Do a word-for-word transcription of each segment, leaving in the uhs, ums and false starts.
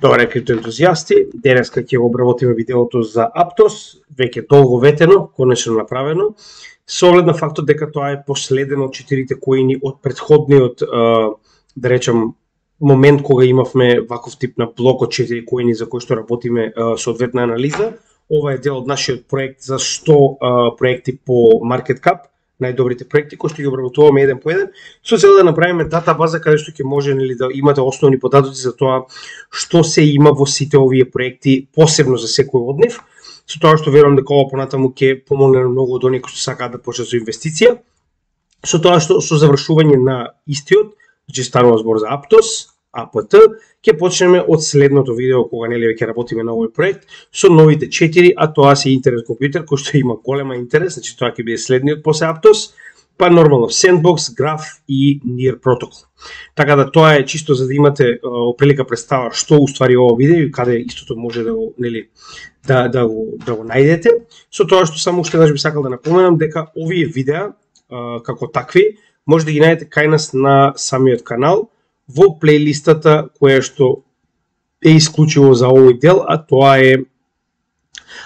Добре, криптоентузијасти, денеска ќе го обработиме видеото за Aptos, веќе долго ветено, конечно направено, со оглед на фактот дека тоа е последен од четирите коини од претходниот, да речам, момент кога имавме ваков тип на блок од четири коини за кои што работиме соодветна анализа. Ова е дел од нашиот проект за сто проекти по MarketCap, најдобрите проекти кои што ги обработуваме еден по еден, со цел да направиме датабаза каде што ќе може нели да имате основни податоци за тоа што се има во сите овие проекти, посебно за секој од нив, со тоа што верувам дека ова понатаму ќе помогне многу од оние кои што сакаат да почнат со инвестиција, со тоа што со завршување на истиот, значи станува збор за Aptos, АПТ, ќе почнеме од следното видео кога нели веќе работиме на овој проект со новите четири, а тоа се Интернет Computer, кој што има голема интерес, значи тоа ќе биде следниот после Aptos, па нормално Sandbox, Graph и NEAR протокол. Така да тоа е чисто за да имате оприлика представа што уствари ово видео и каде истото може да го нели да да го да го најдете. Со тоа што само уште еднаш би сакал да напоменам дека овие видеа како такви може да ги најдете кај нас на самиот канал во плейлистата која што е исклучиво за овој дел, а тоа е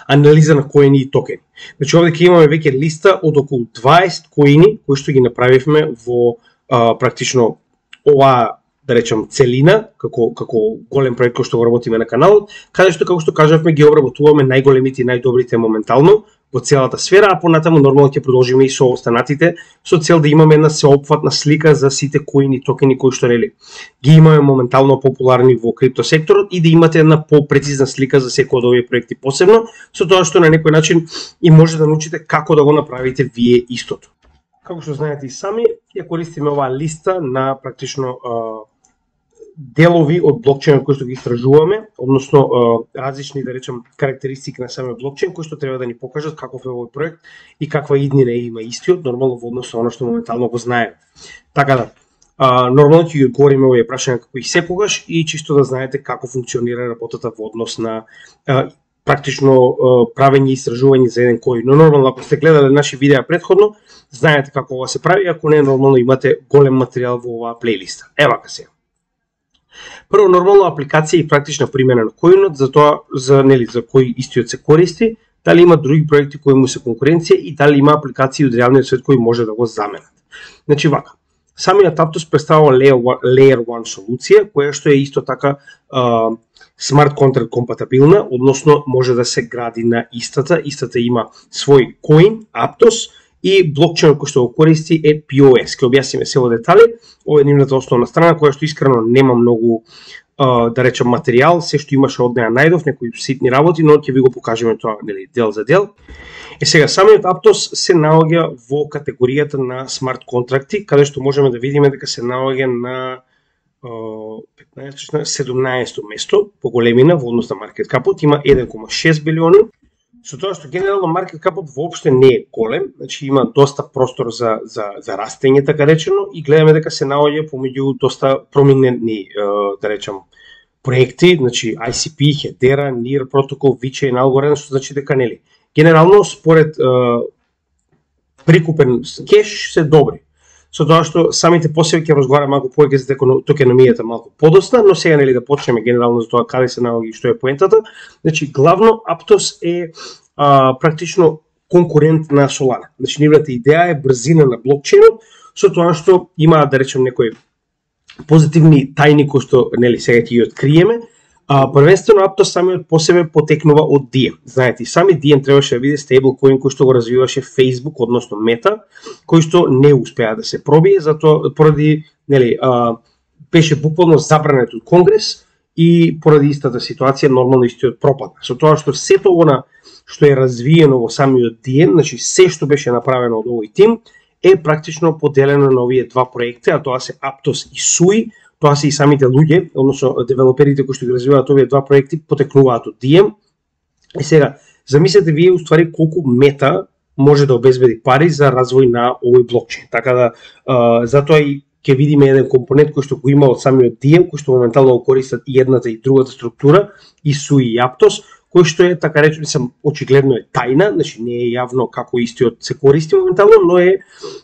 анализа на коини и токени. Значи овде ќе имаме веќе листа од околу дваесет коини кои што ги направивме во а, практично оваа, да речам, целина, како како голем проект кој што го работиме на каналот, каде што како што кажавме ги обработуваме најголемите и најдобрите моментално во целата сфера, а понатаму нормално ќе продолжиме и со останатите, со цел да имаме една сеопфатна слика за сите коини, токени кои што нели ги имаме моментално популарни во крипто секторот и да имате една попрецизна слика за секој од овие проекти посебно, со тоа што на некој начин и може да научите како да го направите вие истото. Како што знаете и сами, ја користиме оваа листа на практично делови од блокчейнот кои што ги истражуваме, односно различни, да речам, карактеристики на самиот блокчейн кои што треба да ни покажат каков е овој проект и каква иднина има истиот, нормално во однос на она што моментално го знаеме. Така да, нормално ќе ги одговориме овие прашања како и секогаш и чисто да знаете како функционира работата во однос на практично правење и истражување за еден кој. Но нормално, ако сте гледале наши видеа предходно, знаете како ова се прави, ако не, нормално имате голем материјал во оваа плейлиста. Е вака се. Прво, нормално апликација и практична примена на коинот, за тоа за нели за кој истиот се користи, дали има други проекти кои му се конкуренција и дали има апликации од реалниот свет кои може да го заменат. Значи вака, самиот Aptos представува Layer one солуција која што е исто така а, смарт контракт компатабилна, односно може да се гради на истата, истата има свој коин Aptos и блокчейн кој што го користи е пи о ес. Ке објасниме се во детали. Ова е нивната основна страна која што искрено нема многу да речам материјал, се што имаше од неа најдов, некои ситни работи, но ќе ви го покажеме тоа нели дел за дел. Е сега самиот Aptos се наоѓа во категоријата на смарт контракти, каде што можеме да видиме дека се наоѓа на петнаесет седумнаесет место по големина во однос на маркеткапот, има еден кома шест билиони. Со тоа што генерално маркеткапот воопште не е голем, значи има доста простор за за за растење така речено и гледаме дека се наоѓа помеѓу доста проминентни, да речам, проекти, значи ай си пи, Hedera, NEAR протокол, Виче и Algorand, што значи дека нели генерално според е, прикупен кеш се добри. Со тоа што самите посеби ќе разговараме малку повеќе за токеномијата малку подосна, но сега нели да почнеме генерално за тоа каде се наоѓа и што е поентата. Значи главно Aptos е а, практично конкурент на Solana. Значи нивната идеја е брзина на блокчейнот, со тоа што има да речем некои позитивни тајни кои што нели сега ќе ги откриеме. А првенствено Aptos самиот по себе потекнува од Diem. Знаете, сами Diem требаше да биде стейблкоин кој што го развиваше Facebook, односно Meta, кој што не успеа да се пробие, затоа поради нели а, беше буквално забранет од Конгрес и поради истата ситуација нормално истиот пропадна. Со тоа што сето она што е развиено во самиот Diem, значи се што беше направено од овој тим е практично поделено на овие два проекти, а тоа се Aptos и Sui. Тоа се и самите луѓе, односно девелоперите кои што ги развиваат овие два проекти, потекнуваат од Diem. И сега, замислете вие уствари колку Мета може да обезбеди пари за развој на овој блокчейн. Така да, а, затоа и ќе видиме еден компонент кој што го има од самиот Diem, кој што моментално го користат и едната и другата структура, и Sui и Aptos, кој што е, така речено, сам очигледно е тајна, значи не е јавно како истиот се користи моментално, но е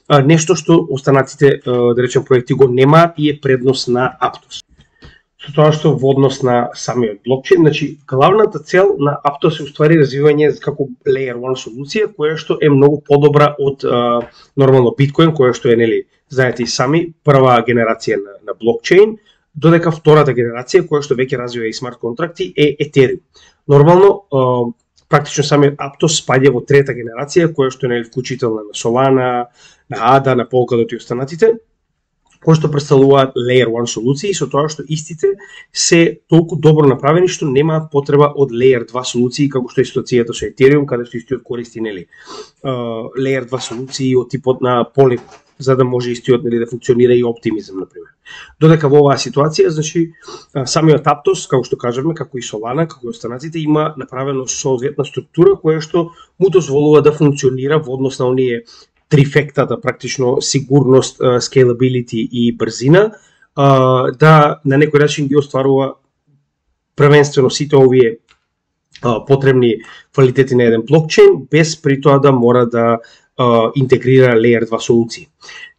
а, нешто што останатите, а, да речем, проекти го немаат и е предност на Aptos. тоа што во однос на самиот блокчейн, значи главната цел на Aptos е уствари развивање како лејер еден солуција која што е многу подобра од а, нормално биткоин, која што е нели знаете и сами прва генерација на, на блокчейн, додека втората генерација која што веќе развива и смарт контракти е Ethereum. Нормално а, практично самиот Aptos спаѓа во трета генерација која што е нели вклучителна на Solana, на Ada, на Polkadot и останатите, кои што представуваат лејер еден солуции, со тоа што истите се толку добро направени што немаат потреба од лејер два солуции, како што е ситуацијата со Ethereum, каде што истиот користи нели лејер два солуции од типот на Polygon, за да може истиот нели да функционира и оптимизм на пример. Додека во оваа ситуација, значи самиот Aptos, како што кажавме, како и Solana, како и останатите, има направено соодветна структура која што му дозволува да функционира во однос на оние трифектата, практично сигурност, scalability и брзина, да на некој начин ги остварува првенствено сите овие потребни квалитети на еден блокчейн, без при тоа да мора да интегрира лејер два солуции.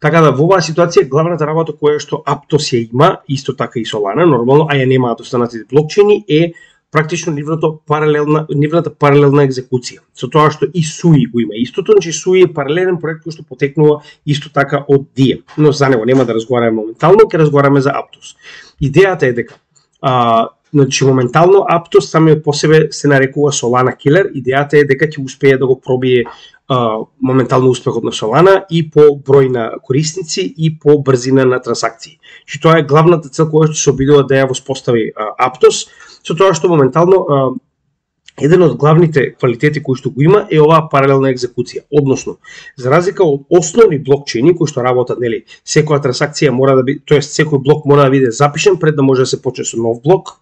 Така да во оваа ситуација главната работа која што Aptos ја има, исто така и Solana, нормално, а ја немаат останатите блокчейни, е практично нивната паралелна, нивната паралелна екзекуција. Со тоа што и Суи го има истото, значи Суи е паралелен проект кој што потекнува исто така од Diem. Но за него нема да разговараме моментално, ќе разговараме за Aptos. Идејата е дека а, значи моментално Aptos сами по себе се нарекува Solana Killer. Идејата е дека ќе успее да го пробие а, моментално успехот на Solana и по број на корисници и по брзина на трансакции. Значи тоа е главната цел која што се обидува да ја воспостави а, Aptos. Со тоа што моментално а, еден од главните квалитети кои што го има е оваа паралелна екзекуција. Односно, за разлика од основни блокчейни кои што работат, нели, секоја трансакција мора да биде, тоест секој блок мора да биде запишен пред да може да се почне со нов блок.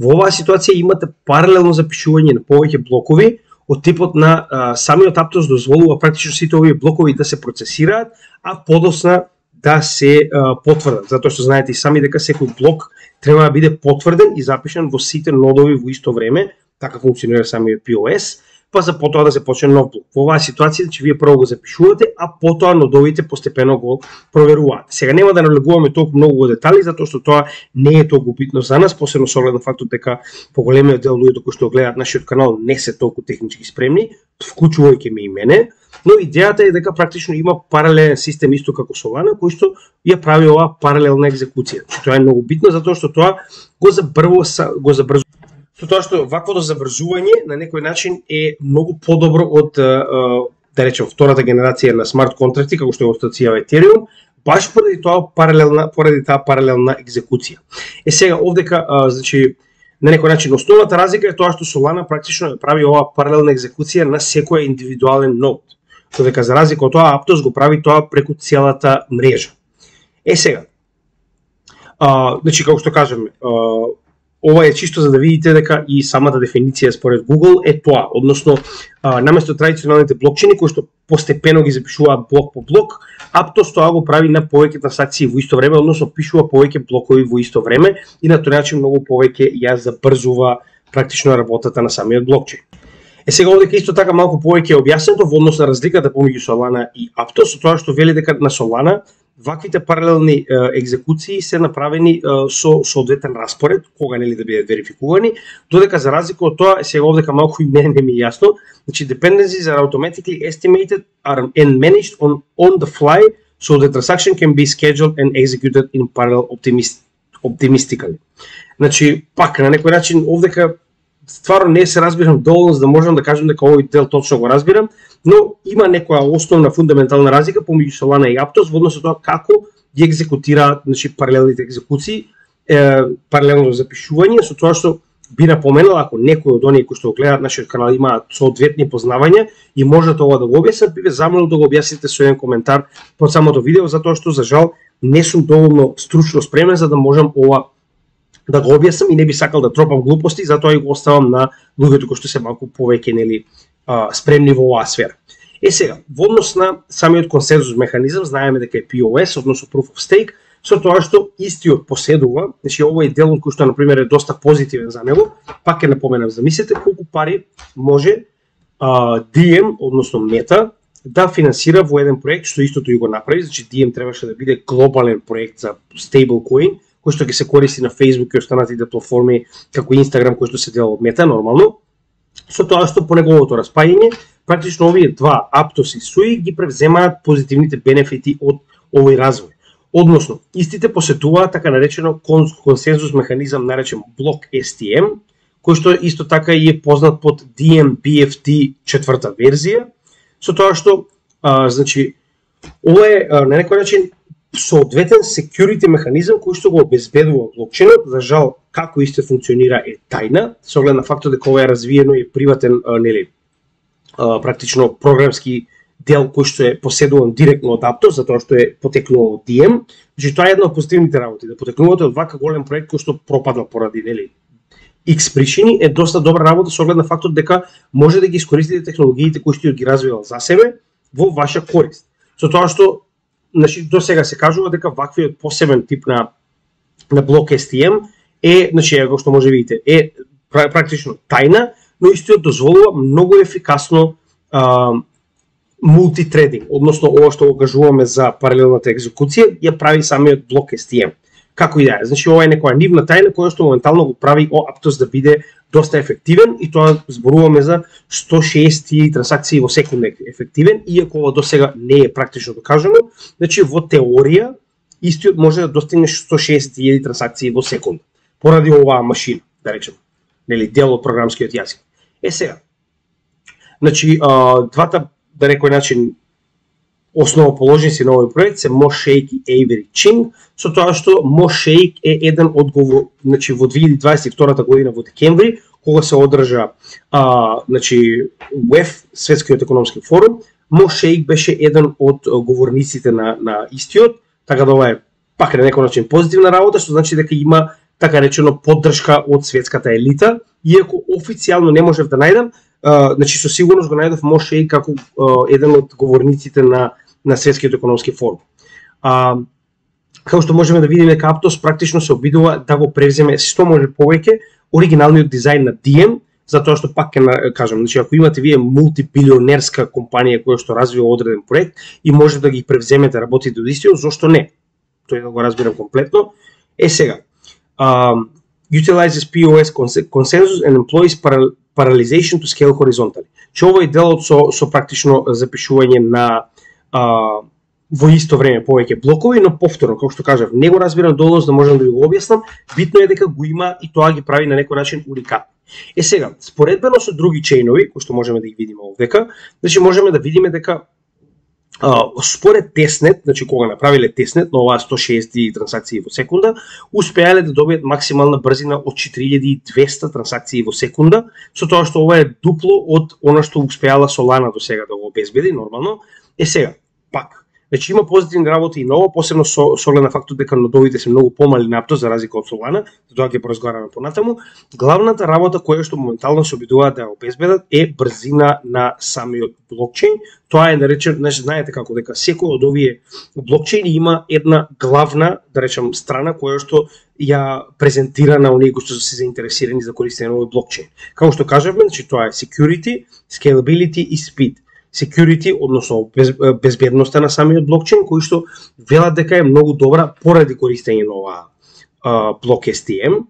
Во оваа ситуација имате паралелно запишување на повеќе блокови од типот на а, самиот Aptos дозволува практично сите овие блокови да се процесираат, а подосна да се а, потврдат, затоа што знаете и сами дека секој блок треба да биде потврден и запишан во сите нодови во исто време, така функционира самиот пи о ес, па за потоа да се почне нов блок. Во оваа ситуација, че вие прво го запишувате, а потоа нодовите постепено го проверуваат. Сега нема да навлегуваме толку многу во детали, затоа што тоа не е толку битно за нас, посебно со оглед на фактот дека поголемиот дел луѓето кои што гледаат нашиот канал не се толку технички спремни, вклучувајќи ме и мене, но идејата е дека практично има паралелен систем исто како Solana, кој што ја прави оваа паралелна екзекуција. Че тоа е многу битно затоа што тоа го забрзува, го забрзува. Со тоа што ваквото забрзување на некој начин е многу подобро од да речем втората генерација на смарт контракти како што е остацијава Ethereum, баш поради тоа паралелна поради таа паралелна екзекуција. Е сега овдека значи на некој начин основната разлика е тоа што Solana практично прави оваа паралелна екзекуција на секој индивидуален нод. Додека за разлика од тоа Aptos го прави тоа преку целата мрежа. Е сега. А, значи како што кажеме, ова е чисто за да видите дека и самата дефиниција според Google е тоа, односно а, наместо традиционалните блокчейни кои што постепено ги запишуваат блок по блок, Aptos тоа го прави на повеќе трансакции во исто време, односно пишува повеќе блокови во исто време и на тој начин многу повеќе ја забрзува практично работата на самиот блокчейн. Е сега овдека исто така малку повеќе е објаснето во однос на разликата помеѓу Solana и Aptos, со тоа што вели дека на Solana ваквите паралелни екзекуции се направени со соодветен распоред, кога нели да бидат верификувани, додека за разлика од тоа, сега овдека малку и мене не ми е јасно, значи dependencies are automatically estimated and managed on, on the fly, so the transaction can be scheduled and executed in parallel optimistically. Значи, пак, на некој начин, овдека стварно не се разбирам доволно за да можам да кажам дека овој дел точно го разбирам, но има некоја основна фундаментална разлика помеѓу Solana и Aptos во однос на тоа како ги екзекутираат, значи паралелните екзекуции, е, паралелно запишување, со тоа што би напоменал ако некој од оние кои што го гледаат нашиот канал имаат соодветни познавања и можат ова да го објаснат, би ве замолил да го објасните со еден коментар под самото видео, затоа што за жал не сум доволно стручно спремен за да можам ова да го објаснам и не би сакал да тропам глупости, затоа и го оставам на луѓето кои што се малку повеќе нели спремни во оваа сфера. Е сега, во однос на самиот консензус механизам, знаеме дека е пи о ес, односно Proof of Stake, со тоа што истиот поседува, значи овој дел кој што на пример е доста позитивен за него, пак ќе напоменам, замислете колку пари може а, Diem, односно Meta, да финансира во еден проект што истото и го направи, значи Diem требаше да биде глобален проект за stablecoin, кој што ќе се користи на Facebook и останатите платформи како Instagram, кој што се дел од Мета нормално. Со тоа што по неговото распајање, практично овие два, Aptos и Sui, ги превземаат позитивните бенефити од овој развој. Односно, истите посетуваат така наречено консензус механизам наречен блок Ес Ти Ем, кој што исто така и е познат под Diem Би Еф Ти четврта верзија, со тоа што а, значи ова е а, на некој начин соодветен security механизам кој што го обезбедува блокченот. За жал, како исто функционира е тајна, со оглед на фактот дека ова е развиено и приватен, а, нели, а, практично програмски дел кој што е поседуван директно од Aptos, затоа што е потекнува од Diem. Значи тоа е една од позитивните работи, да потекнувате од вака голем проект кој што пропадна поради, нели, X причини, е доста добра работа со оглед на фактот дека може да ги искористите технологиите кои што ги развивал за себе во ваша корист. Со тоа што, значи, до сега се кажува дека ваквиот посебен тип на на блок Ес Ти Ем е, значи, како што може видите, е практично тајна, но истиот дозволува многу ефикасно а, мултитрединг, односно ова што го кажуваме за паралелната екзекуција, ја прави самиот блок Ес Ти Ем. Како и да е, значи ова е некоја нивна тајна која што моментално го прави Aptos да биде доста ефективен, и тоа зборуваме за сто шест илјади трансакции во секунда ефективен, иако ова досега не е практично докажано. Значи во теорија истиот може да достигне сто шест илјади трансакции во секунда поради оваа машина, да речеме, нели, дел од програмскиот јазик. Е сега, значи двата, да некој начин, основоположници на овој проект се Mo Shaikh и Avery Ching, со тоа што Mo Shaikh е еден од го, значи, во две илјади дваесет и втора година во декември, кога се одржа а, значи, УЕФ, Светскиот економски форум, Mo Shaikh беше еден од говорниците на, на истиот, така да ова е пак на некој начин позитивна работа, што значи дека има така речено поддршка од светската елита, иако официјално не можев да најдам. Uh, значи со сигурност го најдов Mo Shaikh како uh, еден од говорниците на на светскиот економски форум. А uh, како што можеме да видиме, Aptos практично се обидува да го превземе што може повеќе оригиналниот дизајн на Diem, затоа што пак ќе кажам, значи ако имате вие мултибилионерска компанија која што развива одреден проект и може да ги превземете работите од истиот, зошто не? Тоа да го разбирам комплетно. Е сега, uh, utilizes Пи О Ес consensus and employs parallel parallelization to scale horizontally. Че ова е делот со, со практично запишување на а, во исто време повеќе блокови, но повторно, како што кажав, не го разбирам долго да можам да ви го објаснам, битно е дека го има и тоа ги прави на некој начин уникатно. Е сега, споредбено со други чейнови, кои што можеме да ги видиме овдека, значи можеме да видиме дека Uh, според теснет, значи кога направиле теснет на оваа сто шест илјади трансакции во секунда, успеале да добијат максимална брзина од четири илјади и двесте трансакции во секунда, со тоа што ова е дупло од она што успеала Solana до сега да го обезбеди нормално. Е сега, пак, значи има позитивни работи и ново, посебно со оглед на фактот дека нодовите се многу помали на Aptos за разлика од Solana, за тоа ќе поразговараме понатаму. Главната работа која што моментално се обидуваат да ја обезбедат е брзина на самиот блокчейн. Тоа е, да речем, значи знаете како дека секој од овие блокчейни има една главна, да речем, страна која што ја презентира на оние кои што се заинтересирани за користење на овој блокчейн. Како што кажавме, значи тоа е security, scalability и speed. Security, односно без, безбедноста на самиот блокчейн, кој што велат дека е многу добра поради користење на оваа блок Ес Ти Ем.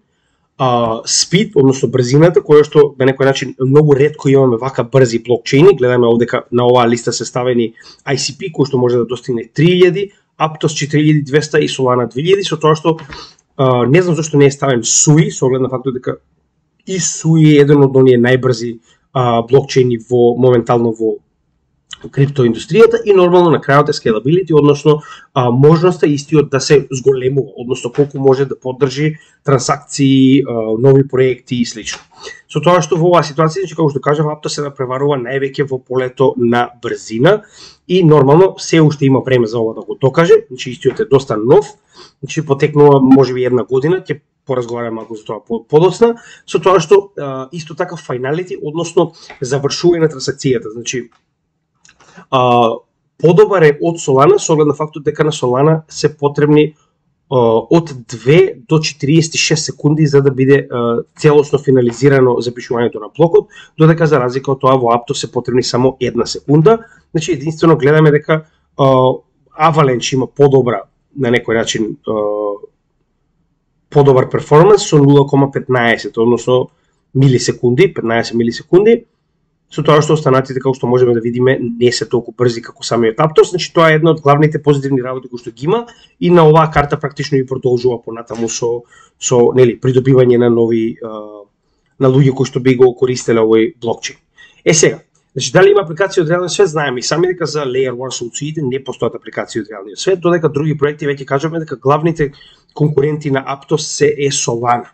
А, speed, односно брзината, која што на некој начин многу ретко имаме вака брзи блокчейни. Гледаме овдека на оваа листа се ставени Ай Си Пи, кој што може да достигне три илјади, Aptos четири илјади и двесте и Solana две илјади, со тоа што а, не знам зашто не е ставен Sui, со оглед на фактот дека и Sui е еден од оние најбрзи а, блокчейни во моментално во криптоиндустријата, и нормално на крајот е scalability, односно а, можноста истиот да се зголемува, односно колку може да поддржи трансакции, а, нови проекти и слично. Со тоа што во оваа ситуација, значи како што кажав, Aptos се преварува највеќе во полето на брзина и нормално се уште има време за ова да го докаже, значи истиот е доста нов, значи потекнува можеби една година, ќе поразговарам малку за тоа подоцна, со тоа што а, исто така finality, односно завршување на трансакцијата, значи Uh, подобар е од Solana, со оглед на фактот дека на Solana се потребни uh, од две до четириесет и шест секунди за да биде uh, целосно финализирано запишувањето на блокот, додека за разлика од тоа во Aptos се потребни само една секунда. Значи единствено гледаме дека uh, Avalanche има подобра на некој начин uh, подобар перформанс со нула запирка петнаесет, односно милисекунди, петнаесет милисекунди, со тоа што останатите, како што можеме да видиме, не се толку брзи како самиот Aptos. Значи, тоа е една од главните позитивни работи кои што ги има и на оваа карта практично и продолжува понатаму со, со нели, придобивање на нови, на луѓе кои што би го користеле овој блокчейн. Е сега, значи, дали има апликација од реалниот свет, знаеме и сами дека за Layer еден солуциите не постојат апликација од реалниот свет, додека други проекти веќе кажуваме дека главните конкуренти на Aptos се е Solana.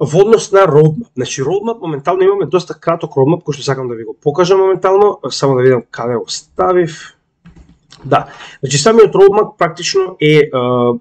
Во однос на roadmap, значи roadmap моментално имаме доста краток roadmap кој што сакам да ви го покажам моментално, само да видам каде го ставив. Да, значи самиот roadmap практично е, е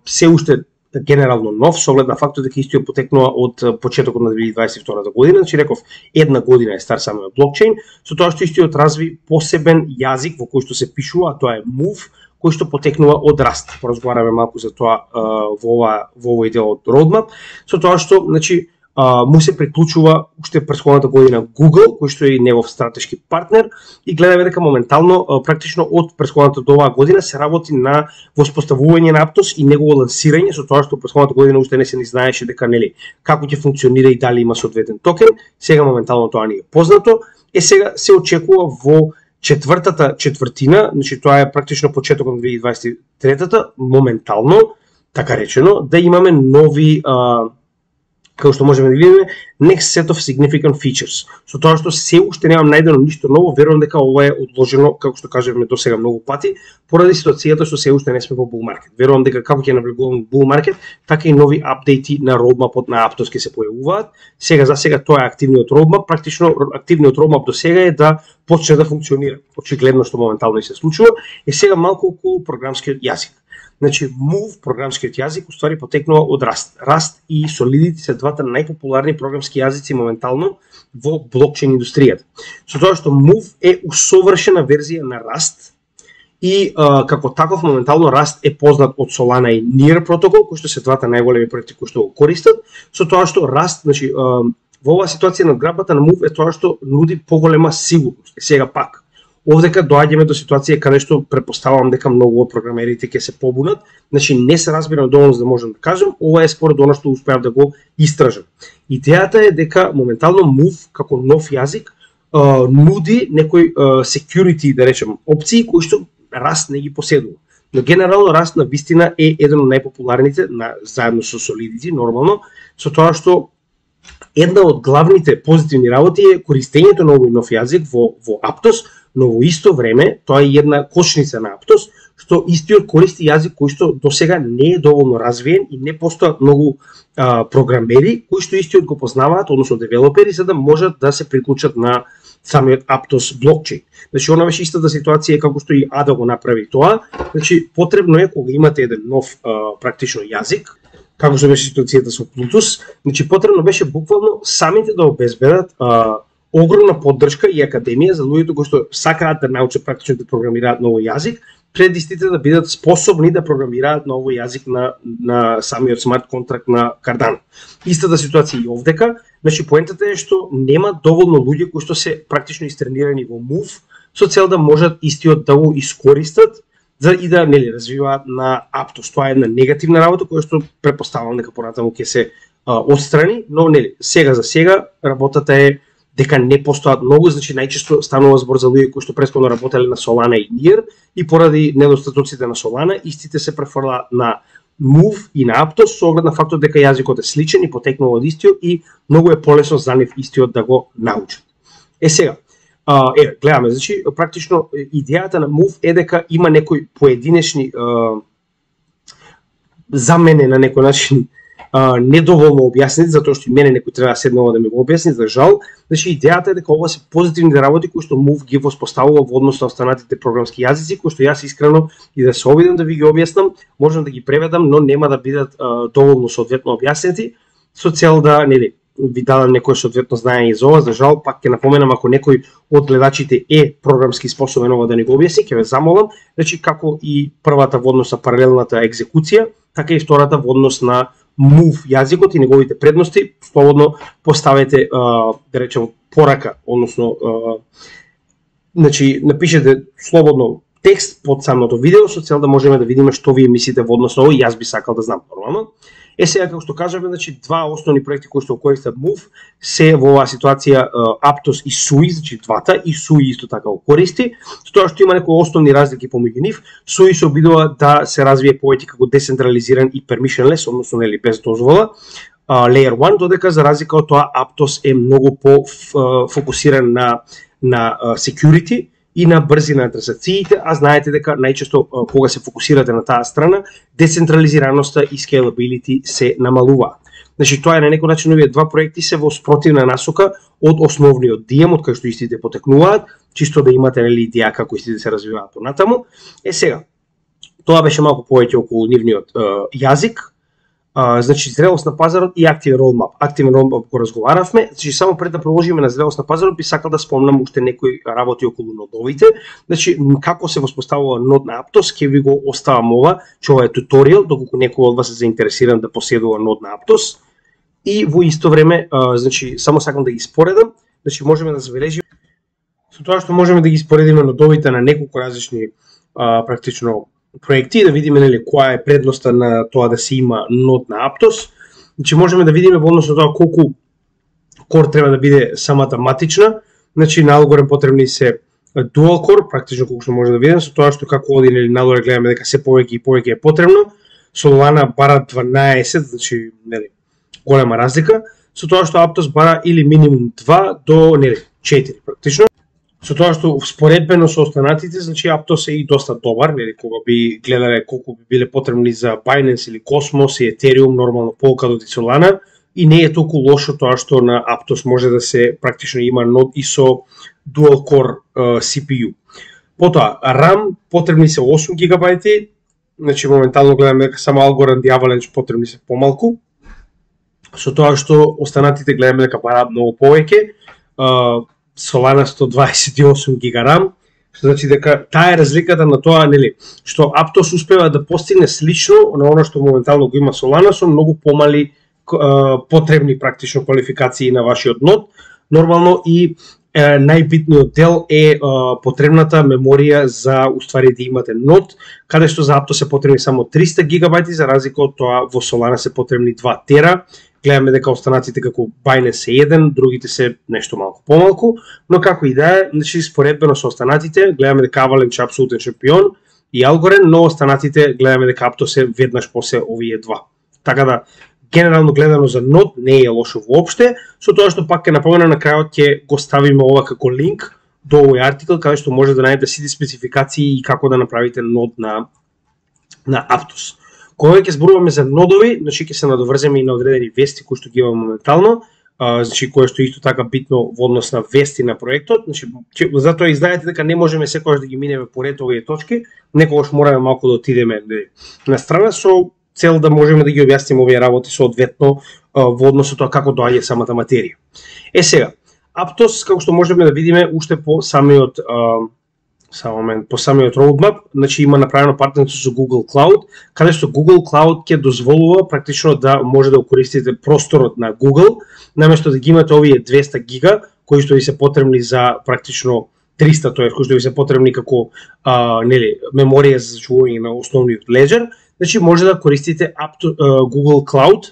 се уште генерално нов со оглед на фактот дека истиот потекнува од почетокот на две илјади дваесет и втора година, значи реков една година е стар самиот блокчейн, со тоа што истиот разви посебен јазик во кој што се пишува, а тоа е Move, кој што потекнува од Rust. Поразговараме малку за тоа е, во ова во овој дел од roadmap, со тоа што, значи, Uh, му се приклучува уште претходната година Google, кој што е негов стратешки партнер, и гледаме дека моментално uh, практично од претходната до оваа година се работи на воспоставување на Aptos и негово лансирање, со тоа што претходната година уште не се не знаеше дека нели како ќе функционира и дали има соодветен токен. Сега моментално тоа не е познато. Е сега се очекува во четвртата четвртина, значи тоа е практично почетокот на две илјади дваесет и трета, моментално, така речено, да имаме нови uh, како што можеме да видиме, next set of significant features. Со тоа што се уште немам најдено ништо ново, верувам дека ова е одложено, како што кажеме до сега многу пати, поради ситуацијата што се уште не сме во bull market. Верувам дека како ќе навлегуваме bull market, така и нови апдејти на roadmap-от на Aptos ќе се појавуваат. Сега за сега тоа е активниот roadmap, практично активниот roadmap до сега е да почне да функционира. Очигледно што моментално и се случува, е сега малку околу програмскиот јазик. Значи, Move, програмскиот јазик, уствари потекнува од Rust. Rust и Solidity се двата најпопуларни програмски јазици моментално во блокчейн индустријата. Со тоа што Move е усовршена верзија на Rust и а, како таков моментално Rust е познат од Solana и NEAR протокол, кои што се двата најголеми проекти кои што го користат. Со тоа што Rust, значи, а, во оваа ситуација надграбата на Move е тоа што нуди поголема сигурност. Сега пак, овдека доаѓаме до ситуација каде што препоставувам дека многу од програмерите ќе се побунат, значи не се разбирам доволно за да можам да кажам, ова е според она што успеав да го истражам. Идејата е дека моментално Move како нов јазик нуди некои security, да речем, опции кои што Rust не ги поседува. Но генерално Rust на вистина е еден од најпопуларните на заедно со Solidity нормално, со тоа што една од главните позитивни работи е користењето на овој нов јазик во во Aptos, но во исто време тоа е една кошница на Aptos, што истиот користи јазик кој што до сега не е доволно развиен и не постојат многу а, програмери кои што истиот го познаваат, односно девелопери, за да можат да се приклучат на самиот Aptos блокчейн. Значи, она беше истата ситуација како што и Ада го направи тоа. Значи, потребно е кога имате еден нов а, практично јазик, како што беше ситуацијата со Plutus, значи потребно беше буквално самите да обезбедат а, огромна поддршка и академија за луѓето кои што сакаат да научат практично да програмираат на овој јазик, пред истите да бидат способни да програмираат на овој јазик на, на самиот смарт контракт на Cardano. Истата ситуација и овдека, значи поентата е што нема доволно луѓе кои што се практично истренирани во Move, со цел да можат истиот да го искористат за и да нели развиваат на Aptos. Тоа е една негативна работа која што препоставувам дека понатаму ќе се а, отстрани, но нели сега за сега работата е дека не постојат многу, значи најчесто станува збор за луѓе кои што претходно работеле на Solana и NEAR и поради недостатоците на Solana истите се префрлаат на Move и на Aptos со оглед на фактот дека јазикот е сличен и потекнува од истиот и многу е полесно за нив истиот да го научат. Е сега, а, е, гледаме, значи практично идејата на Move е дека има некои поединечни а, за мене на некој начин Uh, недоволно објаснет, затоа што и мене некој треба седнува да ми го објасни, за жал. Значи, идејата е дека ова се позитивни работи кои што Move ги воспоставува во однос на останатите програмски јазици, кои што јас искрено и да се обидам да ви ги објаснам, можам да ги преведам, но нема да бидат uh, доволно соодветно објаснети, со цел да нели ви дадам некој соодветно знаење за ова. За жал, пак ќе напоменам, ако некој од гледачите е програмски способен ова да ни го објасни, ќе ве замолам, значи како и првата во однос на паралелната екзекуција, така и втората во однос на Move јазикот и неговите предности, слободно поставете, да речем, порака, односно, значи, напишете слободно текст под самото видео, со цел да можеме да видиме што вие мислите во однос на овој, јас би сакал да знам нормално. Е сега, како што кажаме, значи, два основни проекти кои што кои се Move, се во оваа ситуација Aptos и Sui, значи двата, и Sui исто така го користи, тоа што има некои основни разлики помеѓу нив. Sui се обидува да се развие повеќе како децентрализиран и permissionless, односно нели без дозвола, Layer еден, додека за разлика од тоа Aptos е многу пофокусиран на на security и на брзина на трансакциите, а знаете дека најчесто кога се фокусирате на таа страна, децентрализираноста и scalability се намалува. Значи тоа е на некој начин овие два проекти се во спротивна насока од основниот Diem, од кај што истите потекнуваат, чисто да имате нели идеја како истите се развиваат понатаму. Е сега, тоа беше малку повеќе околу нивниот јазик. Uh, значи зрелост на пазарот и активен roadmap. Активен roadmap го разговаравме, значи само пред да продолжиме на зрелост на пазарот би сакал да спомнам уште некои работи околу нодовите. Значи како се воспоставува нод на Aptos, ќе ви го оставам ова, че ова е туторијал, доколку некој од вас е заинтересиран да поседува нод на Aptos. И во исто време, uh, значи само сакам да ги споредам, значи можеме да забележиме со тоа што можеме да ги споредиме нодовите на неколку различни uh, практично проекти, да видиме нели која е предноста на тоа да се има нод на Aptos. Значи можеме да видиме во однос на тоа колку кор треба да биде самата матична. Значи на Algorand потребни се dual core, практично колку што може да видиме, со тоа што како оди нели надоле гледаме дека се повеќе и повеќе е потребно. Solana бара дванаесет, значи нели голема разлика, со тоа што Aptos бара или минимум два до нели четири практично. Со тоа што споредбено со останатите, значи Aptos е и доста добар, нели кога би гледале колку би биле потребни за Binance или Cosmos и Ethereum, нормално Polkadot и Solana, и не е толку лошо тоа што на Aptos може да се практично има нод и со dual core uh, си пи ју. Потоа RAM потребни се осум гигабајти, значи моментално гледаме дека само Algorand и Avalanche потребни се помалку. Со тоа што останатите гледаме дека бара многу повеќе, uh, Solana сто дваесет и осум гига RAM, што значи дека таа е разликата на тоа нели што Aptos успева да постигне слично на она што моментално го има Solana со многу помали потребни практично квалификации на вашиот нод. Нормално и е, најбитниот дел е, е потребната меморија за уствари да имате нод, каде што за Aptos се потребни само триста гигабајти, за разлика од тоа во Solana се потребни два тера. Гледаме дека останатите како Binance е еден, другите се нешто малку помалку, но како и да е, значи споредбено со останатите, гледаме дека Avalanche е апсолутен шампион и Algorand, но останатите гледаме дека Aptos е веднаш после овие два. Така да, генерално гледано за нод не е лошо воопште, со тоа што пак ќе напомена на крајот ќе го ставиме ова како линк до овој артикл, каде што може да најдете сите спецификации и како да направите нод на на Aptos. Кога ќе зборуваме за нодови, значи ќе се надоврземе и на одредени вести кои што ги имаме моментално, а, значи кое што исто така битно во однос на вести на проектот, значи че, затоа и знаете дека не можеме секогаш да ги минеме поред овие точки, некогаш мораме малку да отидеме на страна со цел да можеме да ги објасниме овие работи соодветно во однос на тоа како доаѓа самата материја. Е сега, Aptos како што можеме да видиме уште по самиот а, Само момент, по самиот roadmap, значи има направено партнерство со Google Cloud, каде што Google Cloud ќе дозволува практично да може да користите просторот на Google, наместо да ги имате овие двеста гига, кои што ви се потребни за практично триста, тоа е кои што ви се потребни како а, нели меморија за зачување на основниот леджер, значи може да користите Aptos, Google Cloud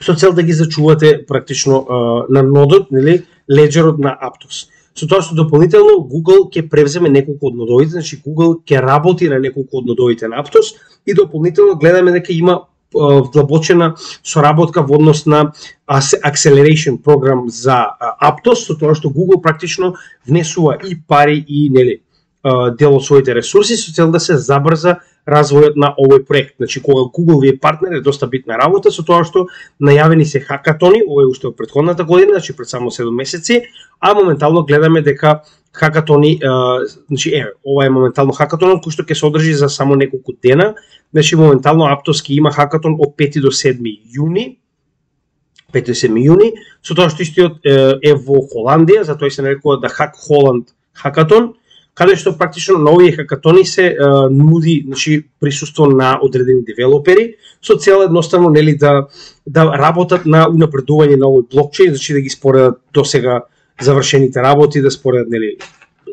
со цел да ги зачувате практично а, на нодот, нели леджерот на Aptos. Со тоа што дополнително Google ќе превземе неколку од нодовите, значи Google ќе работи на неколку од нодовите на Aptos и дополнително гледаме дека има вдлабочена соработка во однос на acceleration програм за Aptos, со тоа што Google практично внесува и пари и нели дел од своите ресурси со цел да се забрза развојот на овој проект. Значи кога Google ви е партнер е доста битна работа со тоа што најавени се хакатони, ова е уште од претходната година, значи пред само седум месеци, а моментално гледаме дека хакатони, значи е, ова е моментално хакатонот кој што ќе се одржи за само неколку дена. Значи моментално Aptos ќе има хакатон од пети до седми јуни. пети до седми јуни, со тоа што истиот е во Холандија, затоа се нарекува да Hack Holland хакатон, каде што практично на овие хакатони се uh, нуди, значи присуство на одредени девелопери со цел едноставно нели да да работат на унапредување на овој блокчейн, значи да ги споредат досега завршените работи, да споредат нели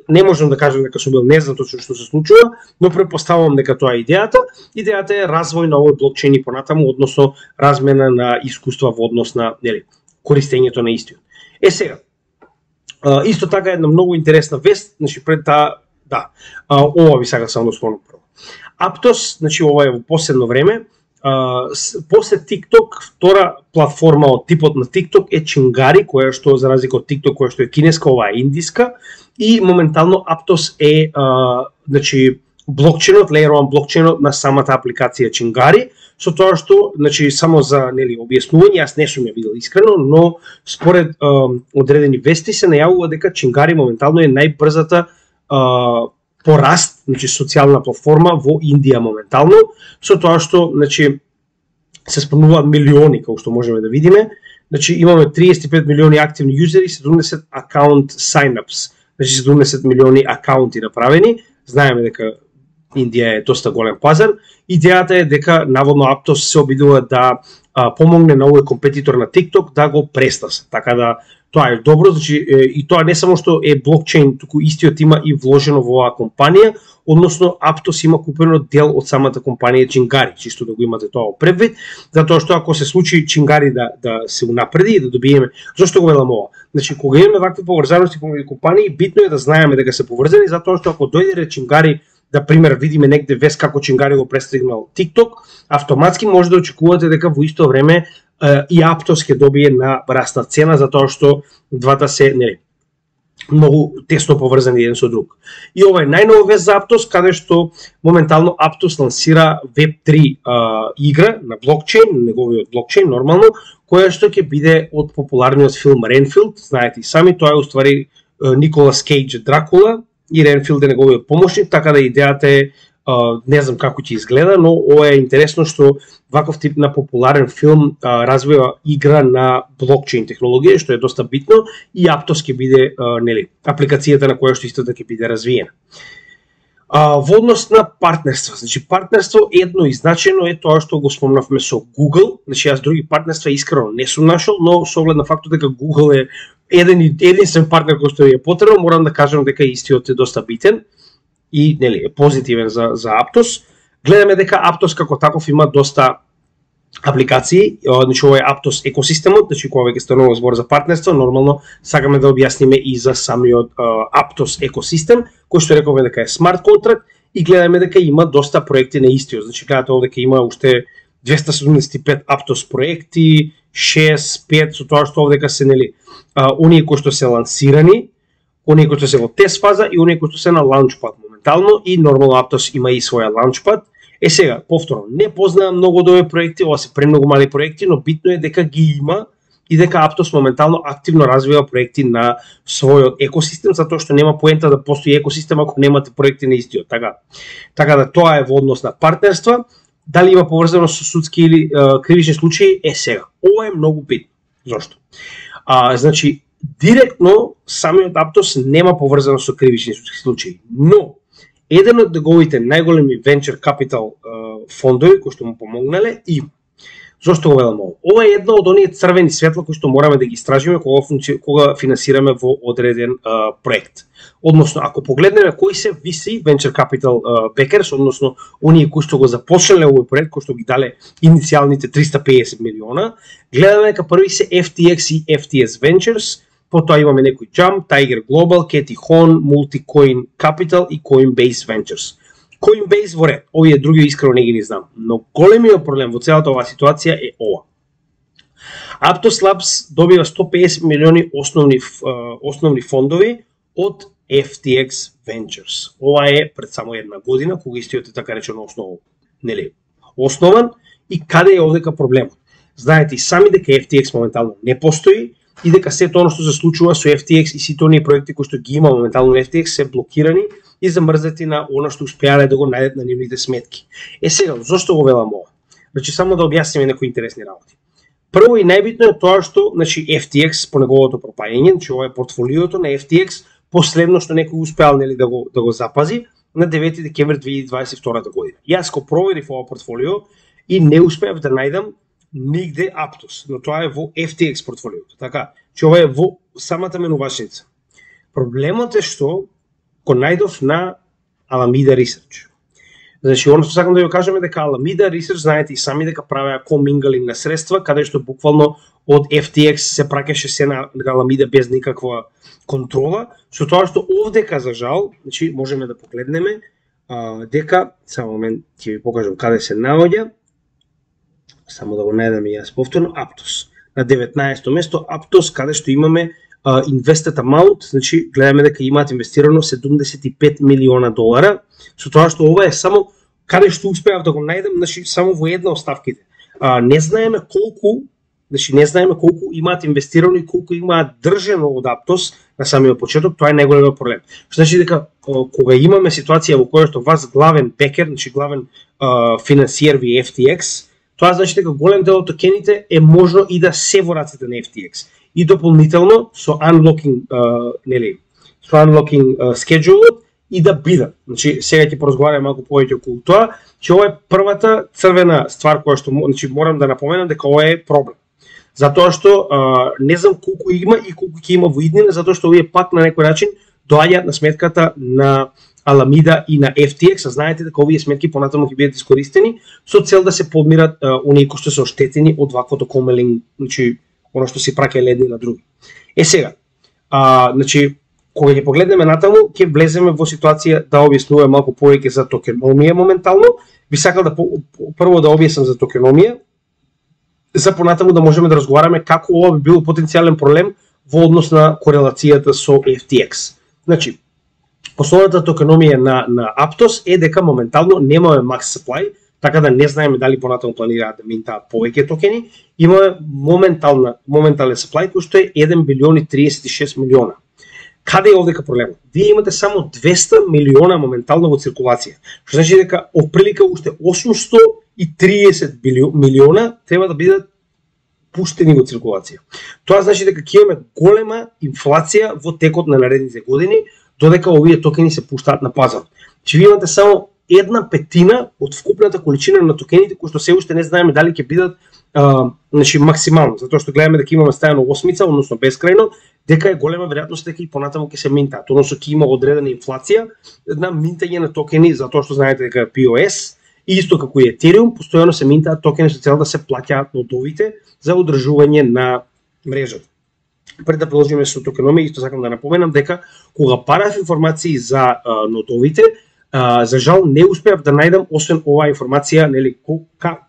не можам да кажам дека сум бил незнат од што се случува, но препоставувам дека тоа е идејата. Идејата е развој на овој блокчейн и понатаму, односно размена на искуства во однос на, нели, користењето на истиот. Е сега, исто така една многу интересна вест, значи пред таа, да, ова ви сакам само да спомнам прво. Aptos, значи ова е во последно време, после TikTok, втора платформа од типот на TikTok е Chingari, која што за разлика од TikTok, која што е кинеска, ова е индиска, и моментално Aptos е, а, значи, блокчейнот, леерован блокчейнот на самата апликација Chingari, со тоа што, значи, само за, нели, објаснување, јас не сум ја видел искрено, но според а, одредени вести се најавува дека Chingari моментално е најбрзата а, пораст, значи социјална платформа во Индија моментално, со тоа што, значи, се спомнуваат милиони, како што можеме да видиме, значи имаме триесет и пет милиони активни јузери, седумдесет акаунт sign-ups, значи седумдесет милиони акаунти направени, знаеме дека Индија е доста голем пазар. Идејата е дека наводно Aptos се обидува да а, помогне на овој компетитор на TikTok да го престаса, така да тоа е добро, значи и тоа не само што е блокчейн, туку истиот има и вложено во оваа компанија, односно Aptos има купено дел од самата компанија Chingari, чисто да го имате тоа во предвид, затоа што ако се случи Chingari да да се унапреди и да добиеме, зошто го велам ова? Значи кога имаме вакви поврзаности помеѓу компании, битно е да знаеме дека се поврзани, затоа што ако дојде Chingari, да пример видиме негде вест како Chingari го престригнал TikTok, автоматски може да очекувате дека во исто време и Aptos ќе добие на расна цена, затоа што двата се, нели, многу тесно поврзани еден со друг. И ова е најнова вест за Aptos, каде што моментално Aptos лансира веб три а, игра на блокчейн, неговиот блокчейн нормално, која што ќе биде од популарниот филм Renfield, знаете и сами, тоа е уствари Nicolas Cage Дракула и Renfield е неговиот помошник, така да идејата е, Uh, не знам како ќе изгледа, но ова е интересно што ваков тип на популарен филм uh, развива игра на блокчейн технологија, што е доста битно, и Aptos ќе биде, uh, нели, апликацијата на која што истата ќе биде развиена. Uh, во однос на партнерства, значи партнерство едно и значено е тоа што го спомнавме со Google, значи јас други партнерства искрено не сум нашол, но со оглед на фактот дека Google е еден единствен партнер кој што е потребен, морам да кажам дека истиот е доста битен и, нели, е позитивен за, за Aptos. Гледаме дека Aptos како таков има доста апликации, значи ова е Aptos екосистемот, значи кога веќе станува збор за партнерство, нормално сакаме да објасниме и за самиот Aptos екосистем, кој што рековме дека е смарт контракт, и гледаме дека има доста проекти на истиот, значи гледате овде дека има уште двеста седумдесет и пет Aptos проекти, шест, пет, со тоа што овде дека се, нели, оние кои што се лансирани, оние кои што се во тест фаза и оние кои што се на лаунчпад моментално, и нормално Aptos има и своја лаунчпад. Е сега, повторно, не познавам многу од овие проекти, ова се премногу мали проекти, но битно е дека ги има и дека Aptos моментално активно развива проекти на својот екосистем, затоа што нема поента да постои екосистем ако немате проекти на истиот. Така, така да тоа е во однос на партнерства. Дали има поврзано со судски или е, кривични случаи? Е сега, ова е многу битно. Зошто? А, значи, директно самиот Aptos нема поврзано со кривични случаи, но еден од неговите најголеми venture capital фондови кои што му помогнале има. Зошто го велам ова? Ова е едно од оние црвени светла кои што мораме да ги истражиме кога функци... кога финансираме во одреден а, проект. Односно, ако погледнеме кои се ви си venture capital backers, односно оние кои што го започнале овој проект, кои што ги дале иницијалните триста и песет милиона, гледаме дека први се еф ти екс и еф ти ес Ventures. Потоа имаме некој Jump, Tiger Global, Katy Hon, Multicoin Capital и Coinbase Ventures. Coinbase во ред, овие други искрено не ги не знам, но големиот проблем во целата оваа ситуација е ова. Aptos Labs добива сто и песет милиони основни, основни фондови од еф ти екс Ventures. Ова е пред само една година, кога истиот е така речено основ, нели, основан, и каде е овдека проблемот? Знаете и сами дека еф ти екс моментално не постои, и дека сето оно што се случува со еф ти екс и сите оние проекти кои што ги има моментално на еф ти екс се блокирани и замрзнати на оно што успеале да го најдат на нивните сметки. Е сега, зошто го велам ова? Значи само да објасниме некои интересни работи. Прво и најбитно е тоа што, значи, еф ти екс по неговото пропаѓање, значи ова е портфолиото на еф ти екс, последно што некој успеал, нели, да го да го запази на девети декември две илјади дваесет и втора година. Јас го проверив ова портфолио и не успеав да најдам нигде Aptos, но тоа е во еф ти екс портфолиото, така, че ова е во самата менувачница. Проблемот е што го најдов на Alameda Research. Значи, оно што сакам да ја кажам е дека Alameda Research, знаете и сами дека правеа комингалинг на средства, каде што буквално од Еф Ти Екс се пракеше се на Alameda без никаква контрола, со тоа што овдека, за жал, значи, можеме да погледнеме, а, дека, само момент, ќе ви покажам каде се наоѓа, само да го најдам и јас повторно, Aptos. На деветнаесто место, Aptos, каде што имаме а, Invested Amount, значи, гледаме дека имаат инвестирано седумдесет и пет милиона долара, со тоа што ова е само, каде што успеав да го најдам, значи, само во една од ставките. А, не знаеме колку, значи, не знаеме колку имаат инвестирано и колку имаат држено од Aptos на самиот почеток, тоа е најголем проблем. Што значи дека, кога имаме ситуација во која што вас главен бекер, значи, главен а, финансиер ви Еф Ти Екс, тоа значи дека голем дел од токените е можно и да се во раците на Еф Ти Екс. И дополнително со unlocking, uh, нели, со unlocking uh, schedule и да бида. Значи, сега ќе поразговараме малку повеќе околу тоа, че ова е првата црвена ствар која што значи, морам да напоменам дека ова е проблем. Затоа што uh, не знам колку има и колку ќе има во иднина, затоа што овие пат на некој начин доаѓаат на сметката на Alameda и на Еф Ти Екс, а знаете дека овие сметки понатаму ќе бидат искористени со цел да се подмират оние кои што се оштетени од ваквото комелинг, значи оно што се праќа едни на други. Е сега, а, значи кога ќе погледнеме натаму, ќе влеземе во ситуација да објаснуваме малку повеќе за токеномија моментално. Би сакал да прво да објаснам за токеномија, за понатаму да можеме да разговараме како ова би било потенцијален проблем во однос на корелацијата со Еф Ти Екс. Значи, основната токеномија на, на Aptos е дека моментално немаме max supply, така да не знаеме дали понатаму планираат да минтаат повеќе токени, имаме моментална, моментален supply, кој што е еден билион и триесет и шест милиона. Каде е овдека проблемот? Вие имате само двесте милиона моментално во циркулација, што значи дека оприлика уште осумстотини и триесет милиона треба да бидат пуштени во циркулација. Тоа значи дека ќе имаме голема инфлација во текот на наредните години, додека овие токени се пуштаат на пазар. Че ви имате само една петина од вкупната количина на токените, кои што се уште не знаеме дали ќе бидат а, значи, максимално, затоа што гледаме дека имаме стајано осмица, односно безкрајно, дека е голема веројатност дека и понатаму ќе се минтаат, односно ќе има одредена инфлација на минтање на токени, затоа што знаете дека Пи О Ес, и исто како и Ethereum, постојано се минтаат токени со цел да се плаќаат нодовите за одржување на мрежата. Пред да продолжиме со токеномија, исто сакам да напоменам дека кога парав информации за а, нотовите, а, за жал не успеав да најдам освен оваа информација, нели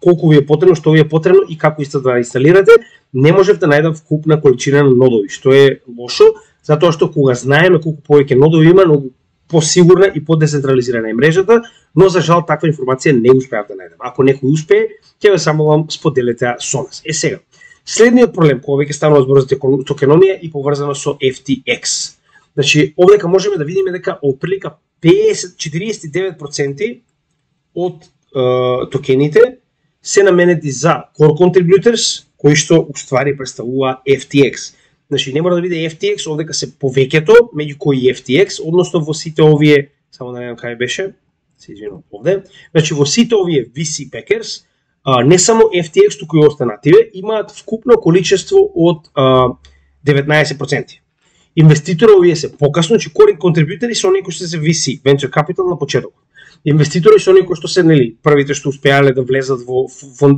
колку ви е потребно, што ви е потребно и како исто да инсталирате, не можев да најдам вкупна количина на нодови, што е лошо, затоа што кога знаеме колку повеќе нодови има, но посигурна и подецентрализирана е мрежата, но за жал таква информација не успеав да најдам. Ако некој успее, ќе ве самолам споделете со нас. Е сега, следниот проблем кој веќе станува збор за токеномија и поврзано со Еф Ти Екс. Значи, овдека можеме да видиме дека оприлика четириесет и девет проценти од е, токените се наменети за core contributors, кои што уствари представува Еф Ти Екс. Значи, не мора да биде Еф Ти Екс, овдека се повеќето, меѓу кои Еф Ти Екс, односно во сите овие, само да не знам кај беше, се извинувам овде, значи во сите овие Ви Си backers, Uh, не само Еф Ти Екс, туку и останативе, имаат вкупно количество од uh, деветнаесет проценти. Инвеститори овие се покасно, че core контрибутери се оние кои што се Ви Си, Venture Capital на почеток. Инвеститори се оние кои што се нели првите што успеале да влезат во, во,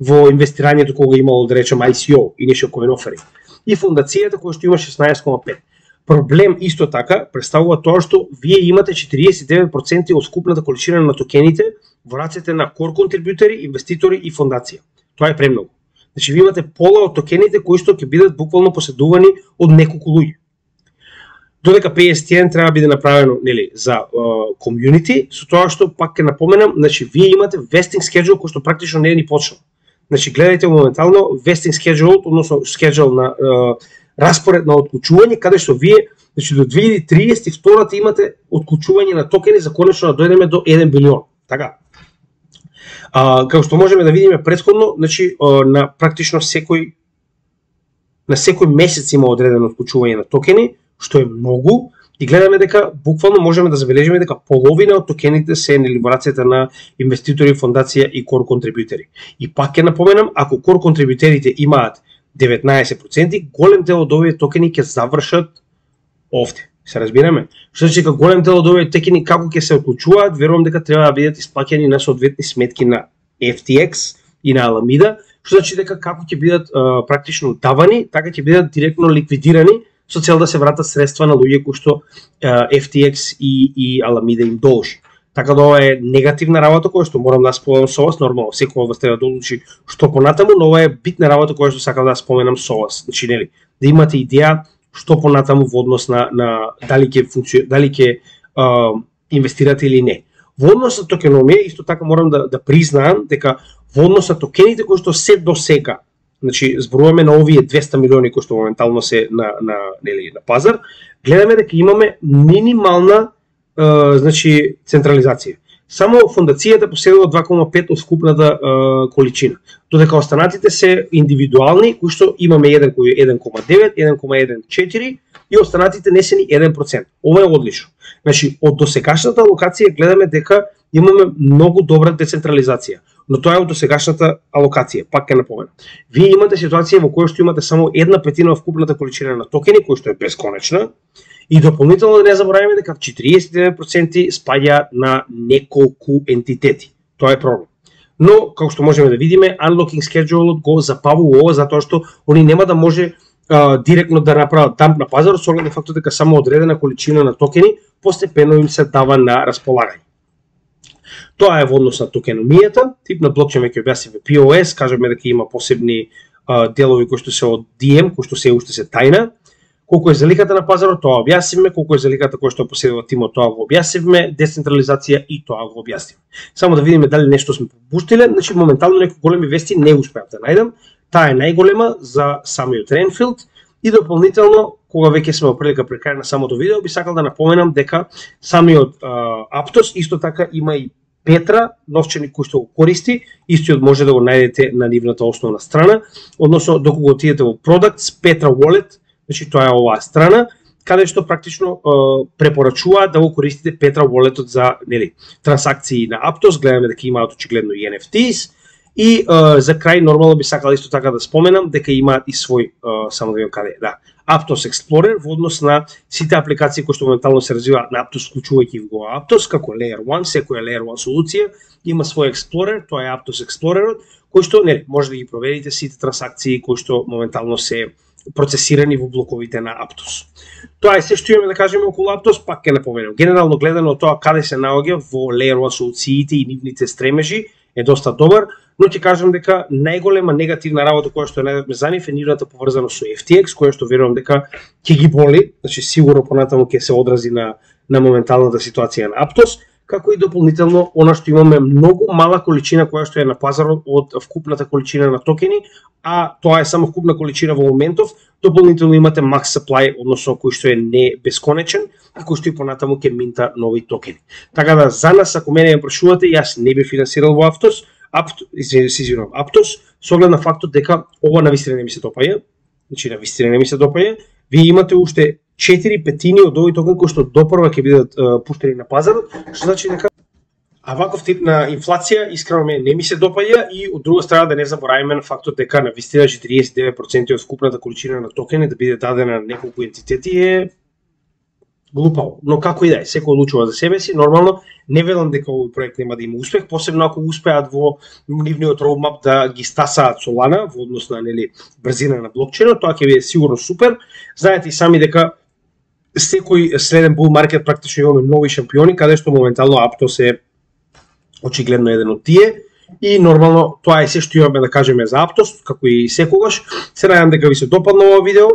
во инвестирањето кога имало, да речем, Ай Си О, Initial Coin Offering. И фондацијата која што има шеснаесет запирка пет проценти. Проблем исто така представува тоа што вие имате четириесет и девет проценти од вкупната количина на токените во рацете на core контрибутери, инвеститори и фондација. Тоа е премногу. Значи, вие имате пола од токените кои што ќе бидат буквално поседувани од неколку луѓе. Додека петдесет и еден треба биде направено, нели, за комјунити, со тоа што пак ќе напоменам, значи вие имате vesting schedule кој што практично не е ни почнал. Значи, гледајте моментално vesting schedule, односно schedule на uh, распоред на отклучување, каде што вие, значи до две илјади триесет и две имате отклучување на токени за конечно да дојдеме до еден билион, така. А, како што можеме да видиме претходно, значи на практично секој на секој месец има одредено отклучување на токени, што е многу, и гледаме дека буквално можеме да забележиме дека половина од токените се на либерацијата на инвеститори, фондација и core контрибутери. И пак ќе напоменам, ако core контрибутерите имаат деветнаесет проценти, голем дел од овие токени ќе завршат овде. Се разбираме. Што че како голем дел од овие текени како ќе се оклучуваат, верувам дека треба да бидат исплаќени на соодветни сметки на Еф Ти Екс и на Аламеда, што значи дека како ќе бидат а, практично давани, така ќе бидат директно ликвидирани со цел да се вратат средства на луѓе кои што а, Еф Ти Екс и, и Аламеда им должи. Така да ова е негативна работа која што морам да споменам со вас, нормално секој од вас треба да одлучи што понатаму, но ова е битна работа која што сакам да споменам со вас. Значи нели, да имате идеја што понатаму во однос на, на дали ќе функци... дали ќе инвестирате или не. Во однос на токеномија исто така морам да да признаам дека во однос на токените кои што се досега, значи зборуваме на овие двеста милиони кои што моментално се на на нели на пазар, гледаме дека имаме минимална е, значи централизација. Само фондацијата поседува два запирка пет од вкупната е, количина, додека останатите се индивидуални, кои што имаме еден кој е еден запирка девет, еден запирка четири и останатите не се ни еден процент. Ова е одлично. Значи, од досегашната алокација гледаме дека имаме многу добра децентрализација, но тоа е од досегашната алокација, пак ќе напоменам. Вие имате ситуација во која што имате само една петина од вкупната количина на токени, која што е безконечна, и дополнително да не забораваме дека четириесет и девет проценти спаѓа на неколку ентитети. Тоа е проблем. Но, како што можеме да видиме, Unlocking Schedule го запавува ова затоа што они нема да може а, директно да направат дамп на пазарот, со оглед на фактот дека само одредена количина на токени постепено им се дава на располагање. Тоа е во однос на токеномијата, тип на блокчейн веќе објасниме Пи О Ес, кажеме дека има посебни а, делови кои што се од Diem, кои што се уште се тајна. Колку е заликата на пазарот, тоа објасниме, колку е заликата која што поседува тимот, тоа го објасниме, децентрализација и тоа го објасниме. Само да видиме дали нешто сме пропуштиле, значи моментално некои големи вести не успеав да најдам. Таа е најголема за самиот Renfield и дополнително, кога веќе сме оприлика при крај на самото видео, би сакал да напоменам дека самиот Aptos исто така има и Петра, новченик кој што го користи, истиот може да го најдете на нивната основна страна, односно докога отидете во Products, Petra Wallet, значи тоа е оваа страна, каде што практично е, препорачува да го користите Petra Wallet-от за нели трансакции на Aptos, гледаме дека имаат очигледно и Ен Еф Тис, и е, за крај нормално би сакал исто така да споменам дека имаат и свој е, само да видам каде, да, Aptos Explorer во однос на сите апликации кои што моментално се развиваат на Aptos, вклучувајќи во Aptos како Layer еден, секоја Layer еден солуција има свој Explorer, тоа е Aptos Explorer-от, кој што нели може да ги проверите сите трансакции кои што моментално се процесирани во блоковите на Aptos. Тоа е се што имаме да кажеме околу Aptos, пак ќе напоменам. Генерално гледано тоа каде се наоѓа во Layer еден солуциите и нивните стремежи е доста добар, но ќе кажам дека најголема негативна работа која што најдовме за нив е нивната поврзано со Еф Ти Екс, која што верувам дека ќе ги боли, значи сигурно понатаму ќе се одрази на на моменталната ситуација на Aptos, како и дополнително она што имаме многу мала количина која што е на пазарот од вкупната количина на токени, а тоа е само вкупна количина во моментов, дополнително имате max supply, односно кој што е не бесконечен, а кој што и понатаму ќе минта нови токени. Така да за нас, ако мене ме прашувате, јас не би финансирал во Aptos, Aptos, извинувам, Aptos, со оглед на фактот дека ова навистина не ми се допаѓа, значи навистина не ми се допаѓа, вие имате уште четири петини од овој токен кои што допрва ќе бидат uh, пуштени на пазарот, што значи дека а ваков тип на инфлација искрено ме не ми се допаѓа, и од друга страна да не забораваме на фактот дека на вистина четириесет и девет проценти од вкупната количина на токени да биде дадена на неколку ентитети е глупаво, но како и да е, секој одлучува за себе си, нормално не велам дека овој проект нема да има успех, посебно ако успеат во нивниот roadmap да ги стасаат Solana во однос на нели брзина на блокчейнот, тоа ќе биде сигурно супер. Знаете и сами дека секој следен bull market практично имаме нови шампиони, каде што моментално Aptos е очигледно еден од тие, и нормално тоа е се што имаме да кажеме за Aptos, како и секогаш. Се надевам дека ви се допадна ова видео.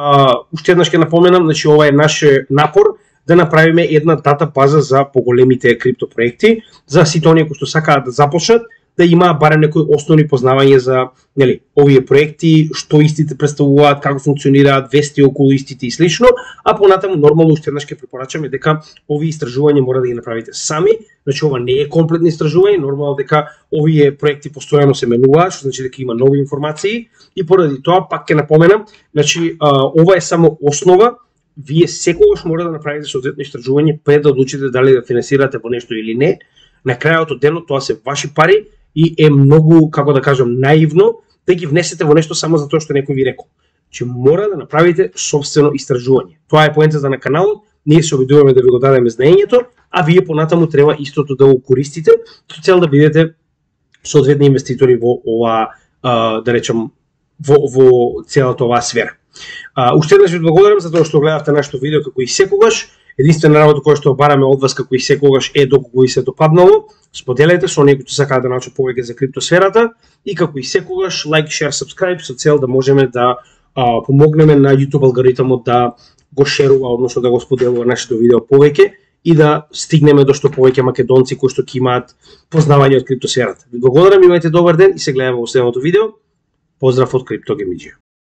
Uh, уште еднаш ќе напоменам, значи ова е наш напор да направиме една дата база за поголемите крипто проекти, за сите оние кои што сакаат да започнат, да имаат барем некои основни познавања за нели овие проекти, што истите представуваат, како функционираат, вести околу истите и слично, а понатаму нормално уште еднаш ќе препорачаме дека овие истражувања мора да ги направите сами, значи ова не е комплетно истражување, нормално дека овие проекти постојано се менуваат, што значи дека има нови информации, и поради тоа пак ќе напоменам, значи ова е само основа. Вие секогаш мора да направите соодветно истражување пред да одлучите дали да финансирате во нешто или не. На крајот од денот тоа се ваши пари и е многу, како да кажам, наивно да ги внесете во нешто само затоа што некој ви рекол. Че мора да направите собствено истражување. Тоа е поентата на каналот, ние се обидуваме да ви го дадеме знаењето, а вие понатаму треба истото да го користите, со цел да бидете соодветни инвеститори во ова, да речам, во, во целата оваа сфера. А, уште еднаш ви благодарам за тоа што гледавте нашето видео како и секогаш. Единствена работа која што бараме од вас како и секогаш е доколку ви се допаднало. Споделете со оние кои сакаат да научат повеќе за криптосферата и како и секогаш лайк, шер, subscribe со цел да можеме да а, помогнеме на YouTube алгоритмот да го шерува, односно да го споделува нашето видео повеќе и да стигнеме до што повеќе македонци кои што ќе имаат познавање од криптосферата. Ви благодарам, имајте добар ден и се гледаме во следното видео. Поздрав од Крипто Гемиџија.